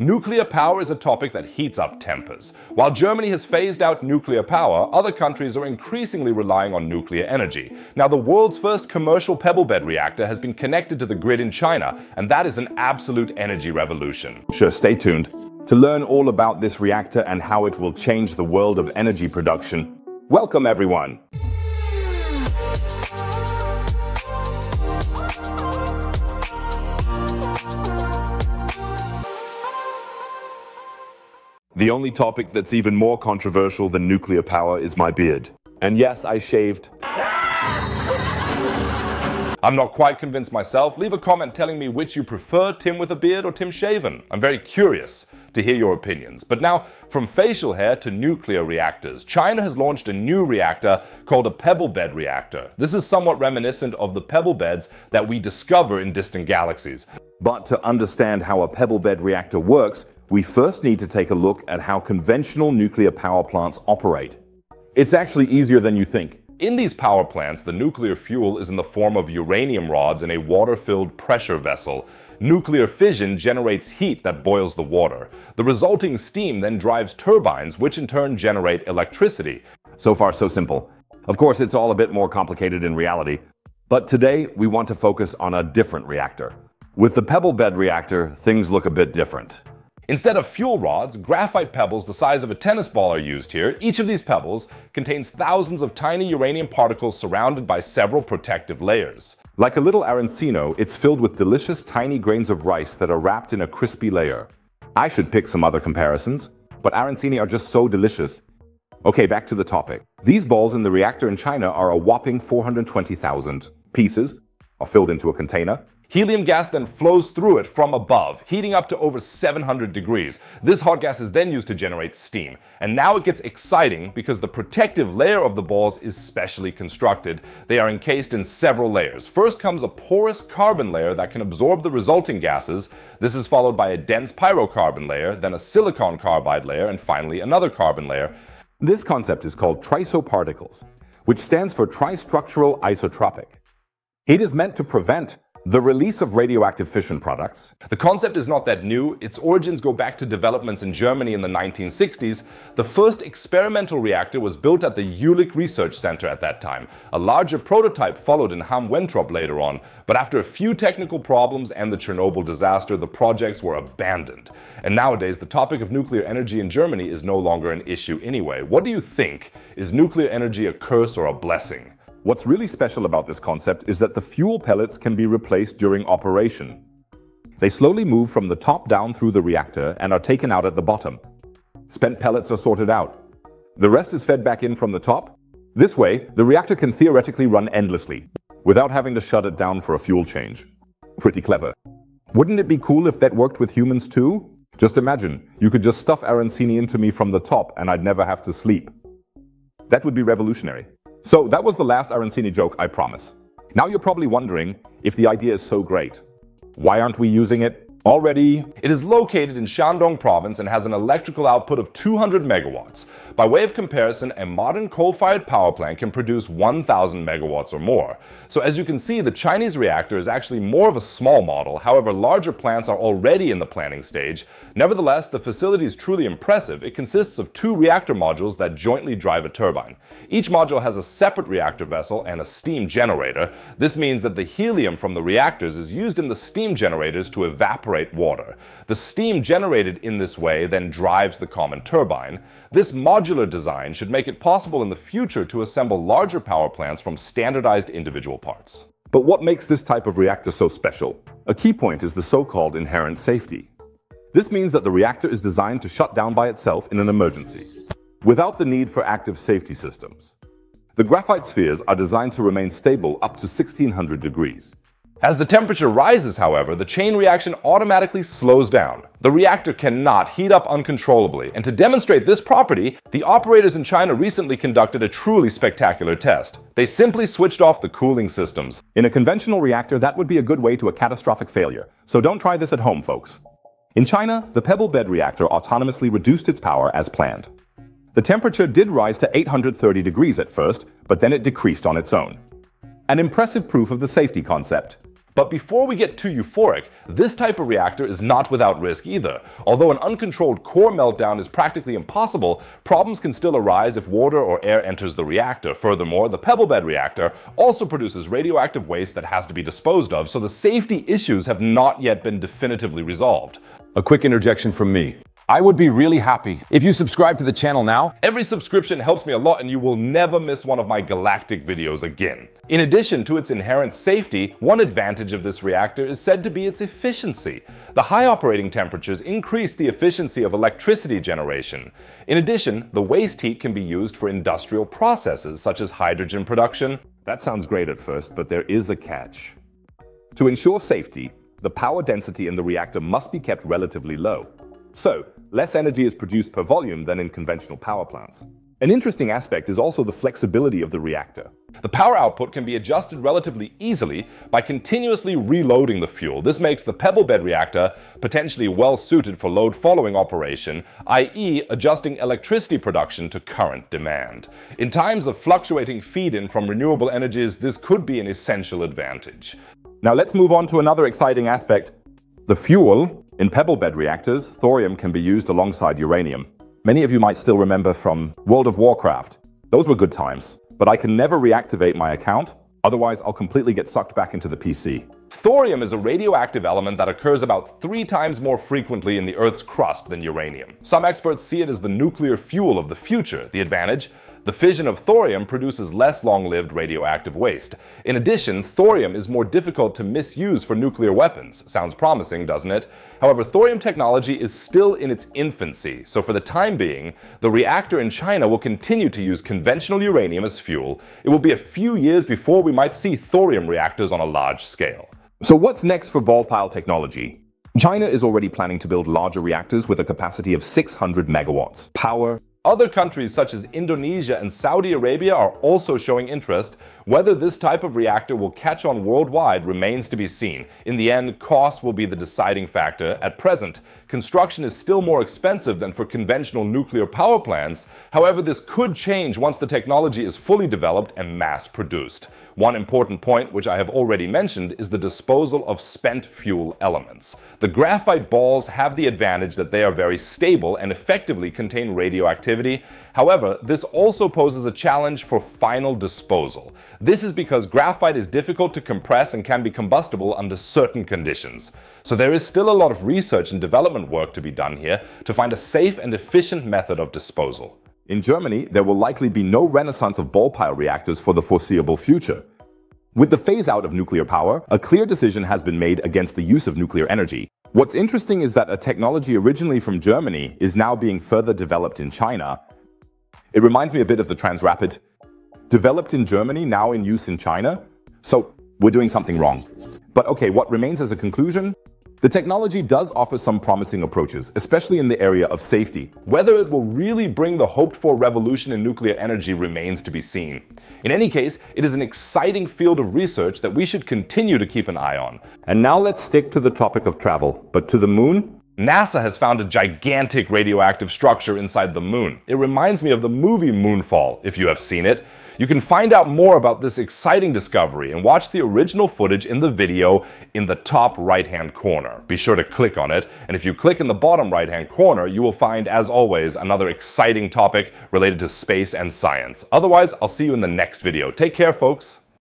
Nuclear power is a topic that heats up tempers. While Germany has phased out nuclear power, other countries are increasingly relying on nuclear energy. Now, the world's first commercial pebble bed reactor has been connected to the grid in China, and that is an absolute energy revolution. Sure, stay tuned to learn all about this reactor and how it will change the world of energy production. Welcome, everyone. The only topic that's even more controversial than nuclear power is my beard. And yes, I shaved. I'm not quite convinced myself. Leave a comment telling me which you prefer, Tim with a beard or Tim shaven. I'm very curious to hear your opinions. But now, from facial hair to nuclear reactors, China has launched a new reactor called a pebble bed reactor. This is somewhat reminiscent of the pebble beds that we discover in distant galaxies. But to understand how a pebble bed reactor works, we first need to take a look at how conventional nuclear power plants operate. It's actually easier than you think. In these power plants, the nuclear fuel is in the form of uranium rods in a water-filled pressure vessel. Nuclear fission generates heat that boils the water. The resulting steam then drives turbines, which in turn generate electricity. So far, so simple. Of course, it's all a bit more complicated in reality. But today, we want to focus on a different reactor. With the pebble bed reactor, things look a bit different. Instead of fuel rods, graphite pebbles the size of a tennis ball are used here. Each of these pebbles contains thousands of tiny uranium particles surrounded by several protective layers. Like a little arancino, it's filled with delicious tiny grains of rice that are wrapped in a crispy layer. I should pick some other comparisons, but arancini are just so delicious. Okay, back to the topic. These balls in the reactor in China are a whopping 420,000 pieces, are filled into a container. Helium gas then flows through it from above, heating up to over 700 degrees. This hot gas is then used to generate steam. And now it gets exciting because the protective layer of the balls is specially constructed. They are encased in several layers. First comes a porous carbon layer that can absorb the resulting gases. This is followed by a dense pyrocarbon layer, then a silicon carbide layer, and finally another carbon layer. This concept is called TRISO particles, which stands for tristructural isotropic. It is meant to prevent the release of radioactive fission products. The concept is not that new. Its origins go back to developments in Germany in the 1960s. The first experimental reactor was built at the Jülich Research Center at that time. A larger prototype followed in Hamm-Wentrop later on, but after a few technical problems and the Chernobyl disaster, the projects were abandoned. And nowadays, the topic of nuclear energy in Germany is no longer an issue anyway. What do you think? Is nuclear energy a curse or a blessing? What's really special about this concept is that the fuel pellets can be replaced during operation. They slowly move from the top down through the reactor and are taken out at the bottom. Spent pellets are sorted out. The rest is fed back in from the top. This way, the reactor can theoretically run endlessly, without having to shut it down for a fuel change. Pretty clever. Wouldn't it be cool if that worked with humans too? Just imagine, you could just stuff arancini into me from the top and I'd never have to sleep. That would be revolutionary. So that was the last arancini joke, I promise. Now you're probably wondering, if the idea is so great, why aren't we using it already? It is located in Shandong Province and has an electrical output of 200 megawatts. By way of comparison, a modern coal-fired power plant can produce 1,000 megawatts or more. So as you can see, the Chinese reactor is actually more of a small model. However, larger plants are already in the planning stage. Nevertheless, the facility is truly impressive. It consists of two reactor modules that jointly drive a turbine. Each module has a separate reactor vessel and a steam generator. This means that the helium from the reactors is used in the steam generators to evaporate water. The steam generated in this way then drives the common turbine. This modular design should make it possible in the future to assemble larger power plants from standardized individual parts. But what makes this type of reactor so special? A key point is the so-called inherent safety. This means that the reactor is designed to shut down by itself in an emergency, without the need for active safety systems. The graphite spheres are designed to remain stable up to 1600 degrees. As the temperature rises, however, the chain reaction automatically slows down. The reactor cannot heat up uncontrollably. And to demonstrate this property, the operators in China recently conducted a truly spectacular test. They simply switched off the cooling systems. In a conventional reactor, that would be a good way to a catastrophic failure. So don't try this at home, folks. In China, the pebble bed reactor autonomously reduced its power as planned. The temperature did rise to 830 degrees at first, but then it decreased on its own. An impressive proof of the safety concept. But before we get too euphoric, this type of reactor is not without risk either. Although an uncontrolled core meltdown is practically impossible, problems can still arise if water or air enters the reactor. Furthermore, the pebble bed reactor also produces radioactive waste that has to be disposed of, so the safety issues have not yet been definitively resolved. A quick interjection from me. I would be really happy if you subscribe to the channel now. Every subscription helps me a lot, and you will never miss one of my galactic videos again. In addition to its inherent safety, one advantage of this reactor is said to be its efficiency. The high operating temperatures increase the efficiency of electricity generation. In addition, the waste heat can be used for industrial processes such as hydrogen production. That sounds great at first, but there is a catch. To ensure safety, the power density in the reactor must be kept relatively low. So, less energy is produced per volume than in conventional power plants. An interesting aspect is also the flexibility of the reactor. The power output can be adjusted relatively easily by continuously reloading the fuel. This makes the pebble bed reactor potentially well suited for load following operation, i.e. adjusting electricity production to current demand. In times of fluctuating feed-in from renewable energies, this could be an essential advantage. Now let's move on to another exciting aspect, the fuel. In pebble bed reactors, thorium can be used alongside uranium. Many of you might still remember from World of Warcraft. Those were good times, but I can never reactivate my account, otherwise I'll completely get sucked back into the PC. Thorium is a radioactive element that occurs about 3 times more frequently in the Earth's crust than uranium. Some experts see it as the nuclear fuel of the future. The advantage? The fission of thorium produces less long-lived radioactive waste. In addition, thorium is more difficult to misuse for nuclear weapons. Sounds promising, doesn't it? However, thorium technology is still in its infancy, so for the time being, the reactor in China will continue to use conventional uranium as fuel. It will be a few years before we might see thorium reactors on a large scale. So what's next for ball pile technology? China is already planning to build larger reactors with a capacity of 600 megawatts. Power. Other countries such as Indonesia and Saudi Arabia are also showing interest. Whether this type of reactor will catch on worldwide remains to be seen. In the end, cost will be the deciding factor. At present, construction is still more expensive than for conventional nuclear power plants. However, this could change once the technology is fully developed and mass-produced. One important point, which I have already mentioned, is the disposal of spent fuel elements. The graphite balls have the advantage that they are very stable and effectively contain radioactivity. However, this also poses a challenge for final disposal. This is because graphite is difficult to compress and can be combustible under certain conditions. So there is still a lot of research and development work to be done here to find a safe and efficient method of disposal. In Germany, there will likely be no renaissance of ball pile reactors for the foreseeable future. With the phase-out of nuclear power, a clear decision has been made against the use of nuclear energy. What's interesting is that a technology originally from Germany is now being further developed in China. It reminds me a bit of the Transrapid. Developed in Germany, now in use in China. So we're doing something wrong. But okay, what remains as a conclusion? The technology does offer some promising approaches, especially in the area of safety. Whether it will really bring the hoped-for revolution in nuclear energy remains to be seen. In any case, it is an exciting field of research that we should continue to keep an eye on. And now let's stick to the topic of travel, but to the moon? NASA has found a gigantic radioactive structure inside the moon. It reminds me of the movie Moonfall, if you have seen it. You can find out more about this exciting discovery and watch the original footage in the video in the top right-hand corner. Be sure to click on it, and if you click in the bottom right-hand corner, you will find, as always, another exciting topic related to space and science. Otherwise, I'll see you in the next video. Take care, folks.